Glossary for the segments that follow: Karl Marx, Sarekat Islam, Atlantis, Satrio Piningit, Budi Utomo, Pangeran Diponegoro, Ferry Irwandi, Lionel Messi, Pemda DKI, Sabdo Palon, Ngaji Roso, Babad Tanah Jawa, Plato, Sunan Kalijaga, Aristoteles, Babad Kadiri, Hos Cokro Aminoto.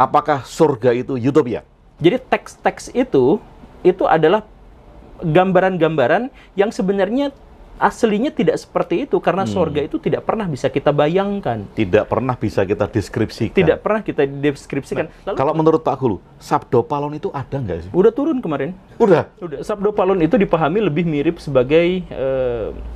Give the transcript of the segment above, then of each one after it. Apakah surga itu utopia? Jadi teks-teks itu adalah gambaran-gambaran yang sebenarnya aslinya tidak seperti itu, karena surga itu tidak pernah bisa kita bayangkan. Tidak pernah bisa kita deskripsikan. Tidak pernah kita deskripsikan. Nah, kalau menurut Pak Hulu, Sabdo Palon itu ada nggak sih? Udah turun kemarin. Udah. Sabdo Palon itu dipahami lebih mirip sebagai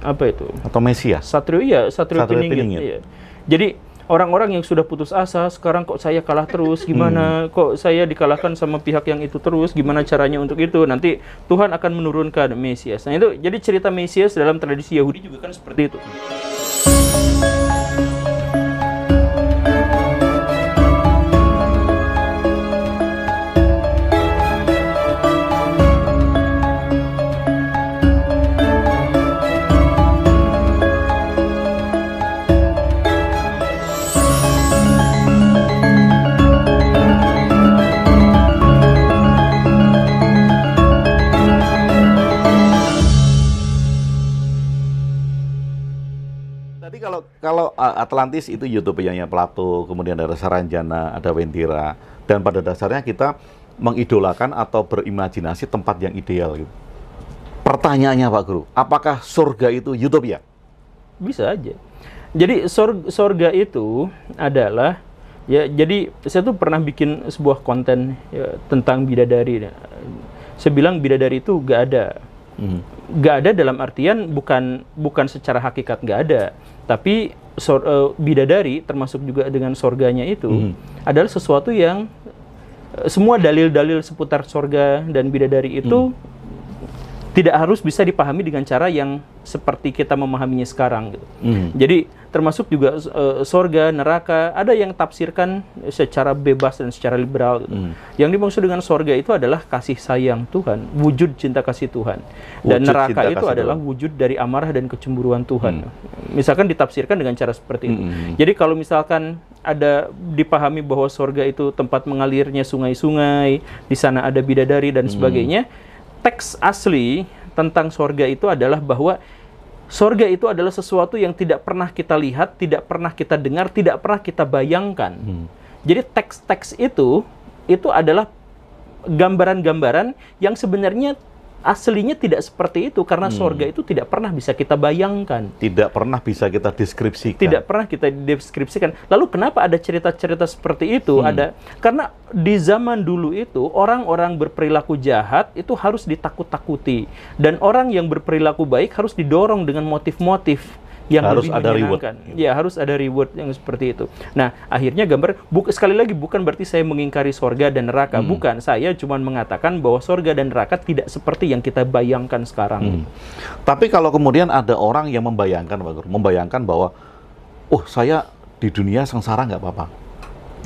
apa itu? Atau Mesias? Satrio, ya, Satrio Piningit. Iya. Jadi orang-orang yang sudah putus asa, sekarang kok saya kalah terus, gimana? Kok saya dikalahkan sama pihak yang itu terus, gimana caranya untuk itu? Nanti Tuhan akan menurunkan Mesias. Nah itu, jadi cerita Mesias dalam tradisi Yahudi juga kan seperti itu. Kalau Atlantis itu utopianya Plato, kemudian ada Saranjana, ada Wendira, dan pada dasarnya kita mengidolakan atau berimajinasi tempat yang ideal. Gitu. Pertanyaannya Pak Guru, apakah surga itu utopia? Bisa aja. Jadi surga itu adalah, ya, jadi saya tuh pernah bikin sebuah konten ya, tentang bidadari. Saya bilang bidadari itu gak ada. Nggak ada dalam artian bukan secara hakikat nggak ada, tapi bidadari termasuk juga dengan sorganya itu adalah sesuatu yang semua dalil-dalil seputar sorga dan bidadari itu tidak harus bisa dipahami dengan cara yang seperti kita memahaminya sekarang gitu. Jadi termasuk juga sorga, neraka, ada yang tafsirkan secara bebas dan secara liberal gitu. Yang dimaksud dengan sorga itu adalah kasih sayang Tuhan, wujud cinta kasih Tuhan. Dan neraka itu adalah wujud dari amarah dan kecemburuan Tuhan. Misalkan ditafsirkan dengan cara seperti itu. Jadi kalau misalkan ada dipahami bahwa sorga itu tempat mengalirnya sungai-sungai, di sana ada bidadari dan sebagainya, teks asli tentang sorga itu adalah bahwa sorga itu adalah sesuatu yang tidak pernah kita lihat, tidak pernah kita dengar, tidak pernah kita bayangkan. Jadi teks-teks itu adalah gambaran-gambaran yang sebenarnya aslinya tidak seperti itu, karena sorga itu tidak pernah bisa kita bayangkan. Tidak pernah bisa kita deskripsikan. Tidak pernah kita deskripsikan. Lalu kenapa ada cerita-cerita seperti itu? Ada, karena di zaman dulu itu orang-orang berperilaku jahat itu harus ditakut-takuti, dan orang yang berperilaku baik harus didorong dengan motif-motif yang harus lebih menyenangkan. Ada reward. Ya, harus ada reward yang seperti itu. Nah, akhirnya gambar, sekali lagi bukan berarti saya mengingkari sorga dan neraka. Bukan, saya cuma mengatakan bahwa sorga dan neraka tidak seperti yang kita bayangkan sekarang. Tapi kalau kemudian ada orang yang membayangkan bahwa, oh saya di dunia sengsara nggak apa-apa.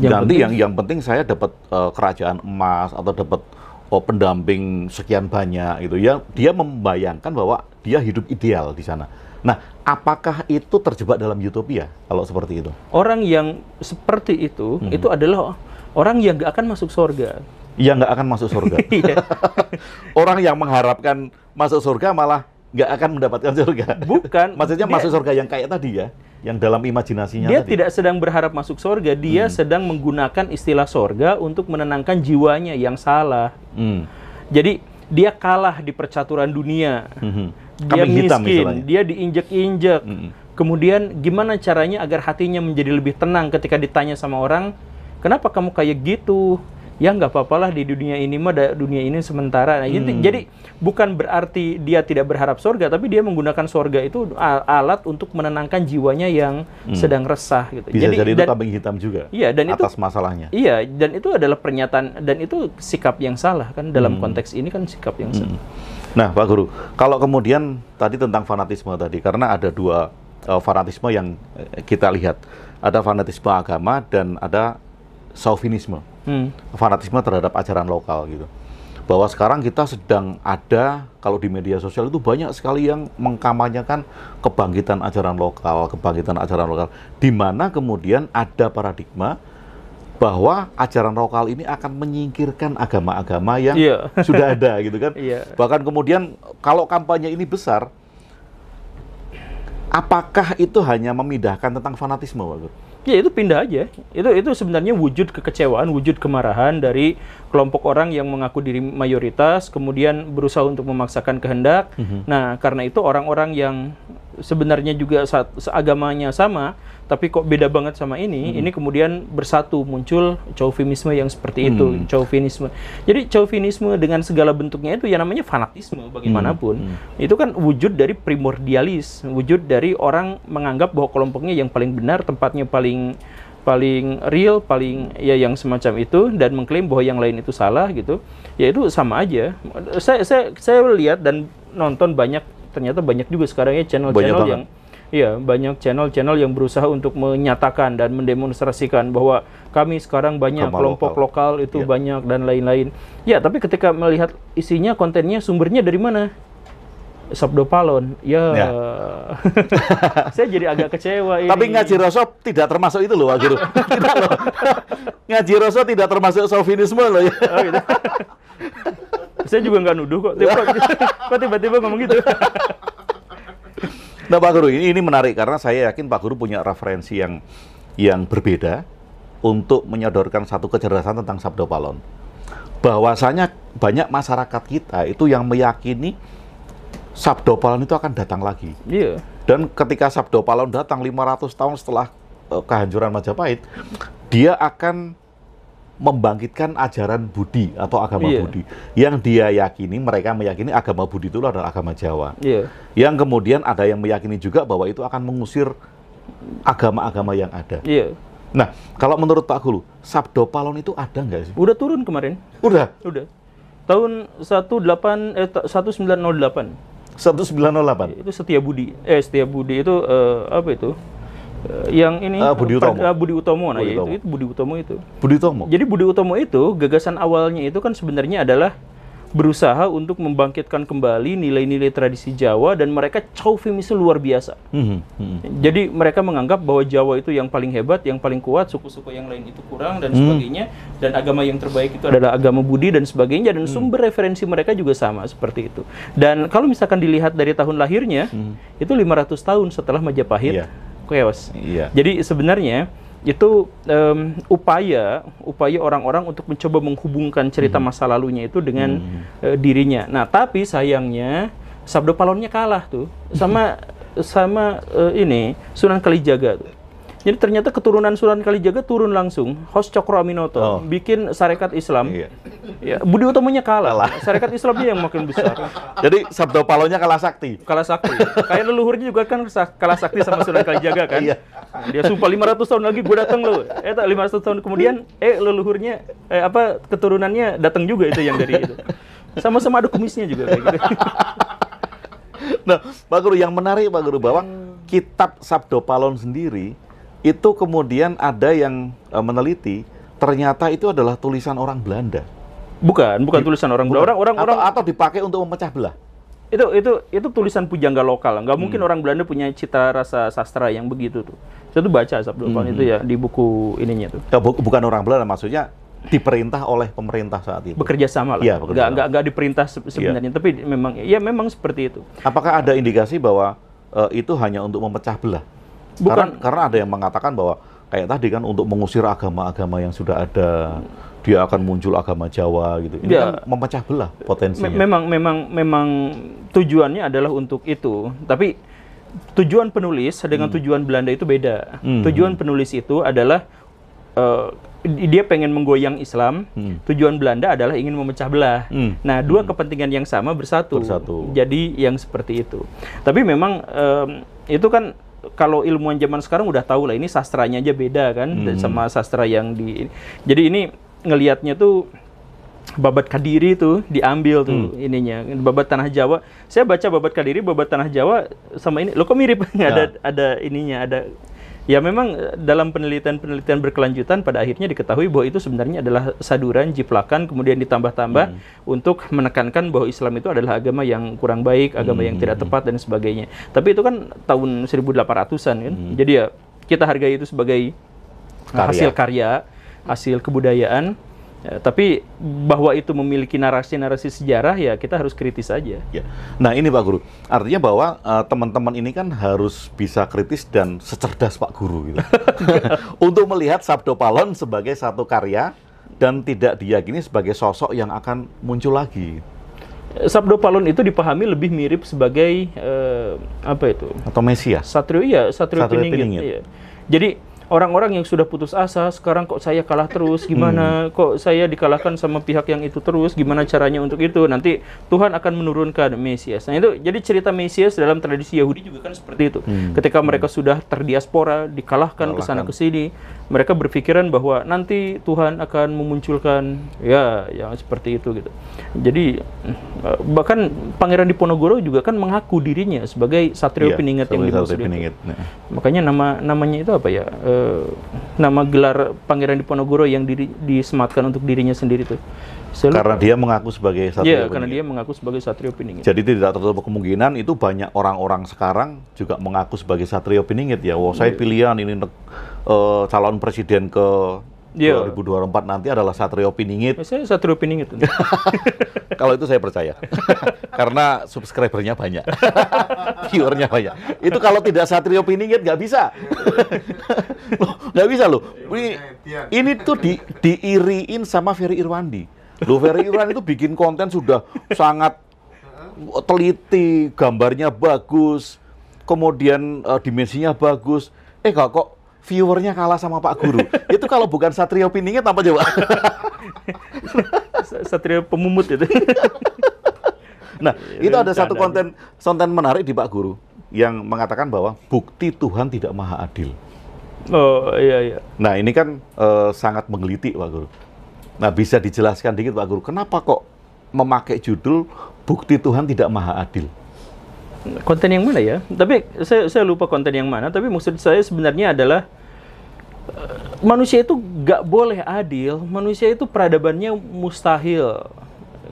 Nanti yang penting saya dapat kerajaan emas atau dapat pendamping sekian banyak gitu ya. Dia membayangkan bahwa dia hidup ideal di sana. Nah, apakah itu terjebak dalam utopia kalau seperti itu? Orang yang seperti itu, itu adalah orang yang nggak akan masuk surga. Yang nggak akan masuk surga. Orang yang mengharapkan masuk surga malah nggak akan mendapatkan surga. Bukan. Maksudnya masuk surga yang kayak tadi ya, yang dalam imajinasinya dia tadi. Tidak sedang berharap masuk surga, dia sedang menggunakan istilah surga untuk menenangkan jiwanya yang salah. Jadi dia kalah di percaturan dunia. Dia miskin, dia diinjek-injek. Kemudian gimana caranya agar hatinya menjadi lebih tenang ketika ditanya sama orang, kenapa kamu kayak gitu? Ya nggak apa-apalah, di dunia ini mah dunia ini sementara. Nah, jadi bukan berarti dia tidak berharap surga, tapi dia menggunakan surga itu alat untuk menenangkan jiwanya yang sedang resah gitu. Bisa jadi itu kambing hitam juga. Iya, dan atas itu masalahnya. Iya, dan itu adalah pernyataan, dan itu sikap yang salah kan dalam konteks ini kan sikap yang salah. Nah, Pak Guru, kalau kemudian tadi tentang fanatisme tadi, karena ada dua fanatisme yang kita lihat. Ada fanatisme agama dan ada chauvinisme. Fanatisme terhadap ajaran lokal gitu. Bahwa sekarang kita sedang ada, kalau di media sosial itu banyak sekali yang mengkampanyekan kebangkitan ajaran lokal, di mana kemudian ada paradigma bahwa ajaran lokal ini akan menyingkirkan agama-agama yang sudah ada gitu kan. Bahkan kemudian kalau kampanye ini besar, apakah itu hanya memindahkan tentang fanatisme Pak Guru? Ya itu pindah aja. Itu sebenarnya wujud kekecewaan, wujud kemarahan dari kelompok orang yang mengaku diri mayoritas, kemudian berusaha untuk memaksakan kehendak. Nah, karena itu orang-orang yang sebenarnya juga agamanya sama, tapi kok beda banget sama ini kemudian bersatu, muncul chauvinisme yang seperti itu, chauvinisme. Jadi chauvinisme dengan segala bentuknya itu ya namanya fanatisme bagaimanapun. Itu kan wujud dari primordialis, wujud dari orang menganggap bahwa kelompoknya yang paling benar, tempatnya paling real, paling ya yang semacam itu, dan mengklaim bahwa yang lain itu salah gitu. Ya itu sama aja. Saya lihat dan nonton banyak, ternyata banyak juga sekarang ya channel-channel yang banyak channel-channel yang berusaha untuk menyatakan dan mendemonstrasikan bahwa kami sekarang banyak, kelompok lokal itu banyak dan lain-lain. Ya, tapi ketika melihat isinya, kontennya, sumbernya dari mana? Sabdo Palon, ya. Saya jadi agak kecewa ini. Tapi Ngaji Roso tidak termasuk itu loh, Pak Guru. Tidak loh. Ngaji Roso tidak termasuk chauvinisme loh ya. Oh, gitu. Saya juga nggak nuduh kok. Kok tiba-tiba ngomong gitu. Nah, Pak Guru, ini menarik karena saya yakin Pak Guru punya referensi yang berbeda untuk menyodorkan satu kecerdasan tentang Sabdo Palon. Bahwasanya banyak masyarakat kita itu yang meyakini Sabdo Palon itu akan datang lagi. Iya. Dan ketika Sabdo Palon datang 500 tahun setelah kehancuran Majapahit, dia akan membangkitkan ajaran Budi atau agama Budi. Yang dia yakini, mereka meyakini agama Budi itu adalah agama Jawa. Iya. Yang kemudian ada yang meyakini juga bahwa itu akan mengusir agama-agama yang ada. Iya. Nah, kalau menurut Pak Guru, Sabdo Palon itu ada nggak sih? Udah turun kemarin. Udah. Tahun 1908. 1908. Itu Setia Budi itu apa itu? Yang ini Budi Utomo. Budi Utomo, nah Budi Utomo. Itu Budi Utomo itu. Budi Utomo. Jadi Budi Utomo itu gagasan awalnya itu kan sebenarnya adalah berusaha untuk membangkitkan kembali nilai-nilai tradisi Jawa, dan mereka chauvinis luar biasa. Jadi mereka menganggap bahwa Jawa itu yang paling hebat, yang paling kuat, suku-suku yang lain itu kurang dan sebagainya, dan agama yang terbaik itu adalah agama Budi dan sebagainya, dan sumber referensi mereka juga sama seperti itu. Dan kalau misalkan dilihat dari tahun lahirnya, itu 500 tahun setelah Majapahit chaos. Jadi sebenarnya itu upaya orang-orang untuk mencoba menghubungkan cerita masa lalunya itu dengan dirinya. Nah, tapi sayangnya Sabdo Palonnya kalah tuh sama ini Sunan Kalijaga. Jadi ternyata keturunan Sunan Kalijaga turun langsung, Hos Cokro Aminoto bikin Sarekat Islam. Ya, Budi Utomonya kalah. Sarekat Islamnya yang makin besar. Jadi Sabdo Palonnya kalah sakti. Kayak leluhurnya juga kan kalah sakti sama Sunan Kalijaga kan. Dia sumpah 500 tahun lagi gue datang loh. 500 tahun kemudian leluhurnya keturunannya datang juga itu yang dari itu. Sama-sama ada kumisnya juga kayak gitu. Nah, Pak Guru, yang menarik Pak Guru bahwa kitab Sabdo Palon sendiri itu kemudian ada yang meneliti, ternyata itu adalah tulisan orang Belanda. Bukan tulisan orang Belanda. Orang atau dipakai untuk memecah belah. Itu tulisan pujangga lokal. Nggak mungkin orang Belanda punya cita rasa sastra yang begitu tuh. Saya tuh baca Sabdo Palon itu ya di buku ininya tuh. Bukan orang Belanda, maksudnya diperintah oleh pemerintah saat itu. Bekerja sama lah. Nggak diperintah sebenarnya, tapi memang seperti itu. Apakah ada indikasi bahwa itu hanya untuk memecah belah? Bukan. Karena ada yang mengatakan bahwa kayak tadi kan untuk mengusir agama-agama yang sudah ada, dia akan muncul agama Jawa gitu. Ini kan memecah belah potensinya. Memang tujuannya adalah untuk itu. Tapi tujuan penulis dengan tujuan Belanda itu beda. Tujuan penulis itu adalah dia pengen menggoyang Islam, tujuan Belanda adalah ingin memecah belah. Nah, dua kepentingan yang sama bersatu. Jadi yang seperti itu. Tapi memang itu kan kalau ilmuwan zaman sekarang udah tahu lah, ini sastranya aja beda kan sama sastra yang di. Jadi ini ngelihatnya tuh Babad Kadiri tuh diambil tuh ininya Babad Tanah Jawa. Saya baca Babad Kadiri, Babad Tanah Jawa sama ini. Loh kok mirip? Ada ininya, ada. Ya memang dalam penelitian berkelanjutan pada akhirnya diketahui bahwa itu sebenarnya adalah saduran, jiplakan, kemudian ditambah-tambah untuk menekankan bahwa Islam itu adalah agama yang kurang baik, agama yang tidak tepat, dan sebagainya. Tapi itu kan tahun 1800-an kan. Jadi ya kita hargai itu sebagai hasil karya, hasil kebudayaan. Tapi bahwa itu memiliki narasi-narasi sejarah, ya kita harus kritis aja. Ya. Nah ini Pak Guru, artinya bahwa teman-teman ini kan harus bisa kritis dan secerdas Pak Guru gitu. Untuk melihat Sabdo Palon sebagai satu karya dan tidak diyakini sebagai sosok yang akan muncul lagi. Sabdo Palon itu dipahami lebih mirip sebagai apa itu? Atau Mesias. Satrio, iya, Satrio Piningit. Iya. Jadi orang-orang yang sudah putus asa, sekarang kok saya kalah terus, gimana? Kok saya dikalahkan sama pihak yang itu terus, gimana caranya untuk itu? Nanti Tuhan akan menurunkan Mesias. Nah itu, jadi cerita Mesias dalam tradisi Yahudi juga kan seperti itu. Ketika mereka sudah terdiaspora, dikalahkan ke sana ke sini, mereka berpikiran bahwa nanti Tuhan akan memunculkan ya yang seperti itu gitu. Jadi bahkan Pangeran Diponegoro juga kan mengaku dirinya sebagai Satrio Piningit yang dimaksud itu. Makanya namanya itu apa ya? Nama gelar Pangeran Diponegoro yang disematkan untuk dirinya sendiri itu. Karena dia mengaku sebagai Satrio Piningit. Iya, karena dia mengaku sebagai Satrio Piningit. Jadi tidak tertutup kemungkinan itu banyak orang-orang sekarang juga mengaku sebagai Satrio Piningit ya. Wah, saya pilihan ini calon presiden ke 2024 nanti adalah Satrio Piningit. Saya Satrio Piningit. Kalau itu saya percaya. Karena subscribernya banyak. Viewernya banyak. Itu kalau tidak Satrio Piningit nggak bisa. Nggak bisa loh. Ini tuh diiriin sama Ferry Irwandi. Loh, Ferry Irwandi itu bikin konten sudah sangat teliti, gambarnya bagus, kemudian dimensinya bagus. Kok viewernya kalah sama Pak Guru. Itu kalau bukan Satrio Piningit apa coba? Satrio Pemumut itu. Nah, itu ada satu konten menarik di Pak Guru yang mengatakan bahwa bukti Tuhan tidak maha adil. Oh, iya iya. Nah, ini kan sangat menggelitik Pak Guru. Nah, bisa dijelaskan dikit Pak Guru, kenapa kok memakai judul bukti Tuhan tidak maha adil? Konten yang mana ya? Tapi saya lupa konten yang mana. Tapi maksud saya sebenarnya adalah manusia itu nggak boleh adil. Manusia itu peradabannya mustahil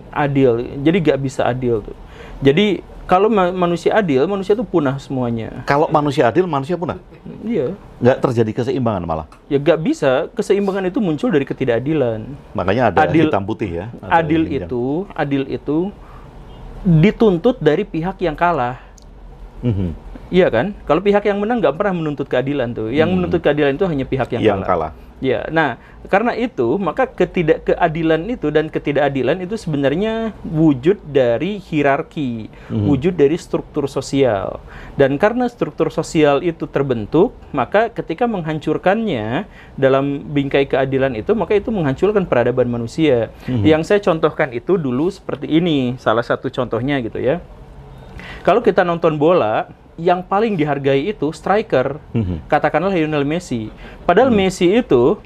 adil. Jadi nggak bisa adil tuh. Jadi kalau manusia adil, manusia itu punah semuanya. Kalau manusia adil, manusia punah? Iya. Nggak terjadi keseimbangan malah? Ya nggak bisa. Keseimbangan itu muncul dari ketidakadilan. Makanya ada adil, hitam putih ya. Adil itu dituntut dari pihak yang kalah. Iya kan? Kalau pihak yang menang nggak pernah menuntut keadilan tuh. Yang menuntut keadilan itu hanya pihak yang kalah. Ya, nah karena itu maka ketidakkeadilan itu dan ketidakadilan itu sebenarnya wujud dari hierarki, wujud dari struktur sosial. Dan karena struktur sosial itu terbentuk, maka ketika menghancurkannya dalam bingkai keadilan itu, maka itu menghancurkan peradaban manusia. Yang saya contohkan itu dulu seperti ini, salah satu contohnya gitu ya. Kalau kita nonton bola, yang paling dihargai itu striker, katakanlah Lionel Messi. Padahal Messi itu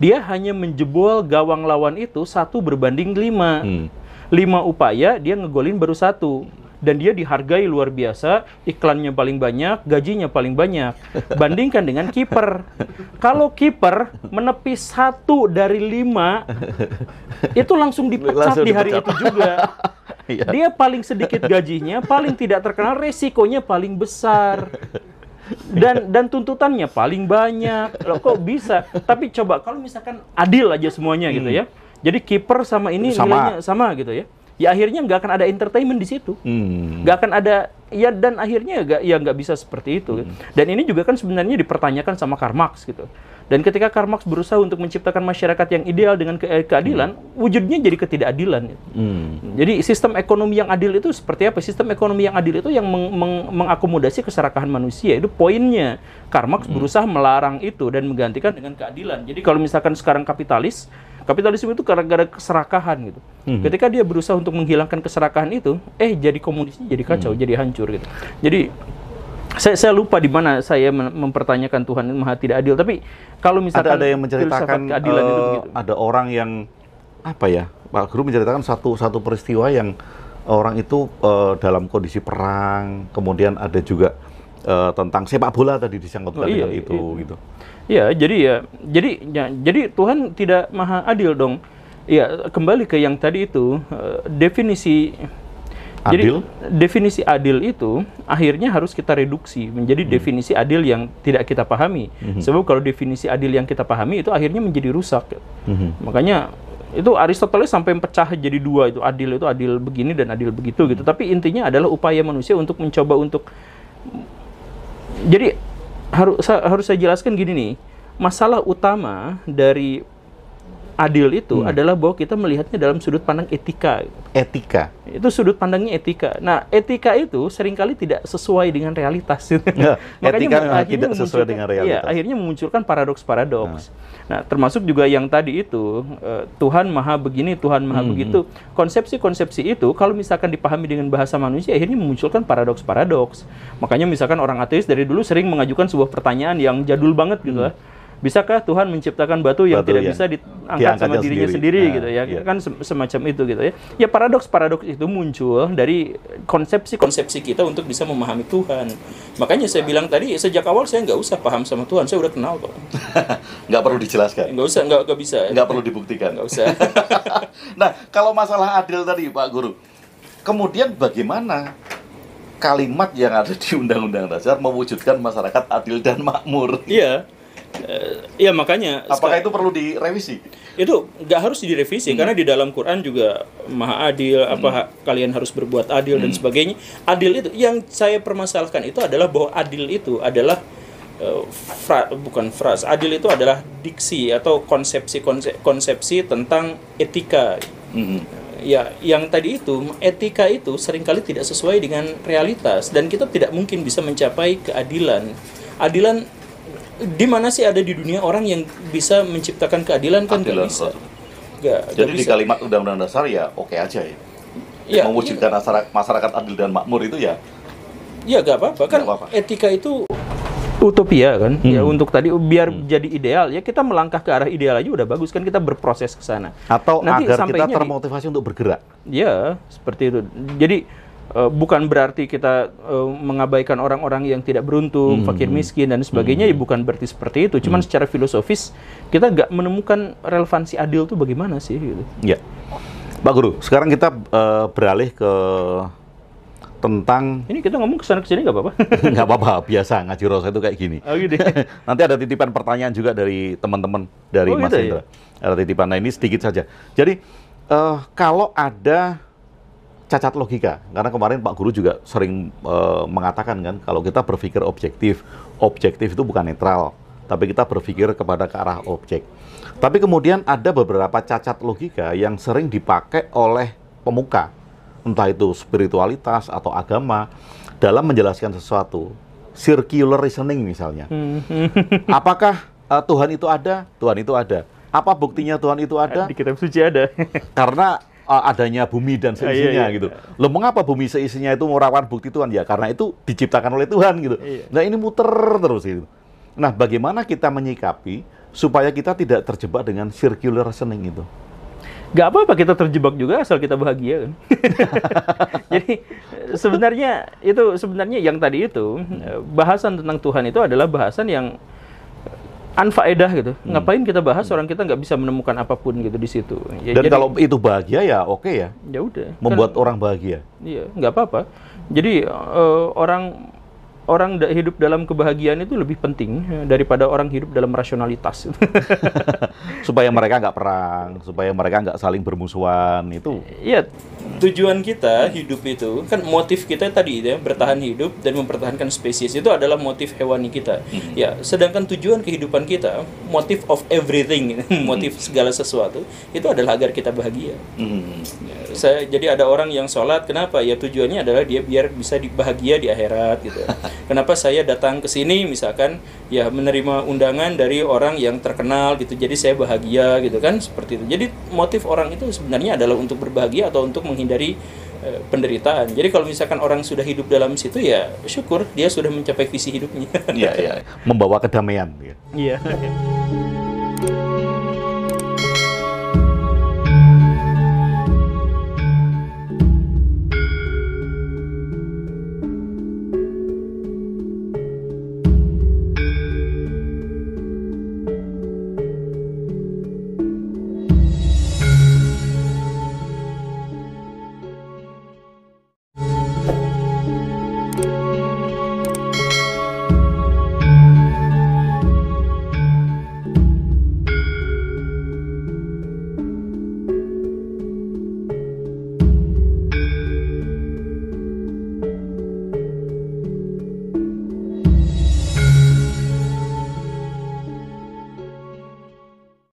dia hanya menjebol gawang lawan itu 1 berbanding 5, 5 upaya dia ngegolin baru 1. Dan dia dihargai luar biasa, iklannya paling banyak, gajinya paling banyak. Bandingkan dengan kiper. Kalau kiper menepis 1 dari 5, itu langsung dipecat di hari itu juga. Dia paling sedikit gajinya, paling tidak terkenal, resikonya paling besar. Dan tuntutannya paling banyak. Loh, kok bisa? Tapi coba kalau misalkan adil aja semuanya gitu ya. Jadi kiper sama ini nilainya sama gitu ya. Ya akhirnya nggak akan ada entertainment di situ, nggak akan ada ya, dan akhirnya nggak bisa seperti itu. Dan ini juga kan sebenarnya dipertanyakan sama Karl Marx gitu. Dan ketika Karl Marx berusaha untuk menciptakan masyarakat yang ideal dengan keadilan, wujudnya jadi ketidakadilan. Gitu. Jadi sistem ekonomi yang adil itu seperti apa? Sistem ekonomi yang adil itu yang mengakomodasi keserakahan manusia. Itu poinnya. Karl Marx berusaha melarang itu dan menggantikan dengan keadilan. Jadi kalau misalkan sekarang Kapitalisme itu gara-gara keserakahan gitu. Ketika dia berusaha untuk menghilangkan keserakahan itu, jadi komunisnya jadi kacau, jadi hancur gitu. Jadi saya lupa di mana saya mempertanyakan Tuhan Maha tidak adil. Tapi kalau misalkan ada yang menceritakan keadilan itu begitu. Ada orang yang apa ya, Pak Guru menceritakan satu peristiwa yang orang itu dalam kondisi perang, kemudian ada juga tentang sepak bola tadi disangkutkan dengan itu gitu. Jadi Tuhan tidak maha adil dong. Ya, kembali ke yang tadi itu, definisi adil. Jadi definisi adil itu akhirnya harus kita reduksi menjadi definisi adil yang tidak kita pahami. Sebab kalau definisi adil yang kita pahami itu akhirnya menjadi rusak. Makanya Itu Aristoteles sampai pecah jadi dua, itu adil begini dan adil begitu gitu. Tapi intinya adalah upaya manusia untuk mencoba untuk, jadi harus saya jelaskan gini nih, masalah utama dari adil itu adalah bahwa kita melihatnya dalam sudut pandang etika. Etika? Itu sudut pandangnya etika. Nah, etika itu seringkali tidak sesuai dengan realitas. Ya, etika tidak sesuai dengan realitas. Iya, akhirnya memunculkan paradoks-paradoks. Nah, termasuk juga yang tadi itu, Tuhan maha begini, Tuhan maha begitu. Konsepsi-konsepsi itu, kalau misalkan dipahami dengan bahasa manusia, akhirnya memunculkan paradoks-paradoks. Makanya misalkan orang ateis dari dulu sering mengajukan sebuah pertanyaan yang jadul banget gitu lah. Bisakah Tuhan menciptakan batu yang tidak bisa diangkat sama dirinya sendiri gitu ya? Kan semacam itu gitu ya. Ya paradoks-paradoks itu muncul dari konsepsi-konsepsi kita untuk bisa memahami Tuhan. Makanya saya bilang tadi, sejak awal saya nggak usah paham sama Tuhan, saya udah kenal kok. Nggak perlu dijelaskan. Nggak usah, nggak bisa. Nggak perlu dibuktikan. Nggak usah. Nah, kalau masalah adil tadi Pak Guru, kemudian bagaimana kalimat yang ada di Undang-Undang Dasar mewujudkan masyarakat adil dan makmur? Iya. Ya makanya. Apakah itu perlu direvisi? Itu nggak harus direvisi karena di dalam Quran juga maha adil. Kalian harus berbuat adil dan sebagainya. Adil itu yang saya permasalahkan itu adalah bahwa adil itu adalah bukan frase. Adil itu adalah diksi atau konsepsi tentang etika. Ya, yang tadi itu, etika itu seringkali tidak sesuai dengan realitas dan kita tidak mungkin bisa mencapai keadilan. Adilan di mana sih ada di dunia orang yang bisa menciptakan keadilan? Kan nggak bisa. Jadi di kalimat Undang-Undang Dasar ya oke aja ya. Ya mewujudkan masyarakat adil dan makmur itu ya. Ya nggak apa-apa kan. Apa-apa. Etika itu utopia kan. Ya untuk tadi biar jadi ideal ya kita melangkah ke arah ideal aja udah bagus kan, kita berproses ke sana. Atau nanti agar kita termotivasi untuk bergerak. Ya seperti itu. Jadi bukan berarti kita mengabaikan orang-orang yang tidak beruntung, fakir miskin, dan sebagainya, ya bukan berarti seperti itu. Cuman secara filosofis, kita nggak menemukan relevansi adil itu bagaimana sih. Gitu. Ya. Pak Guru, sekarang kita beralih ke tentang... Ini kita ngomong kesana-kesini nggak apa-apa? Nggak apa-apa, biasa. Ngaji Roso itu kayak gini. Oh, gitu. Nanti ada titipan pertanyaan juga dari teman-teman, dari Mas Hendra. Ya? Ada titipan, nah ini sedikit saja. Jadi, kalau ada... cacat logika, karena kemarin Pak Guru juga sering mengatakan kan, kalau kita berpikir objektif, objektif itu bukan netral, tapi kita berpikir kepada ke arah objek. Tapi kemudian ada beberapa cacat logika yang sering dipakai oleh pemuka, entah itu spiritualitas atau agama, dalam menjelaskan sesuatu, circular reasoning misalnya. Apakah Tuhan itu ada? Tuhan itu ada. Apa buktinya Tuhan itu ada? Di kitab suci ada. Karena adanya bumi dan seisinya gitu. Loh, mengapa bumi seisinya itu merupakan bukti Tuhan? Ya karena itu diciptakan oleh Tuhan gitu. Nah ini muter terus gitu. Nah bagaimana kita menyikapi supaya kita tidak terjebak dengan circular reasoning itu? Gak apa-apa kita terjebak juga asal kita bahagia kan. Jadi sebenarnya yang tadi itu bahasan tentang Tuhan itu adalah bahasan yang anfaedah gitu. Ngapain kita bahas orang kita nggak bisa menemukan apapun gitu di situ. Ya, dan jadi, kalau itu bahagia ya oke ya. Ya udah. Membuat orang bahagia. Iya, nggak apa-apa. Jadi orang hidup dalam kebahagiaan itu lebih penting daripada orang hidup dalam rasionalitas. Supaya mereka nggak perang, supaya mereka nggak saling bermusuhan itu. Iya. Tujuan kita hidup itu kan motif kita tadi ya, bertahan hidup dan mempertahankan spesies itu adalah motif hewani kita. Ya, sedangkan tujuan kehidupan kita, motif of everything, motif segala sesuatu itu adalah agar kita bahagia. Jadi ada orang yang sholat kenapa? Ya tujuannya adalah dia biar bisa bahagia di akhirat gitu. Kenapa saya datang ke sini misalkan ya menerima undangan dari orang yang terkenal gitu. Jadi saya bahagia gitu kan seperti itu. Jadi motif orang itu sebenarnya adalah untuk berbahagia atau untuk menghindari penderitaan. Jadi kalau misalkan orang sudah hidup dalam situ ya syukur dia sudah mencapai visi hidupnya. Iya. Membawa kedamaian. Iya.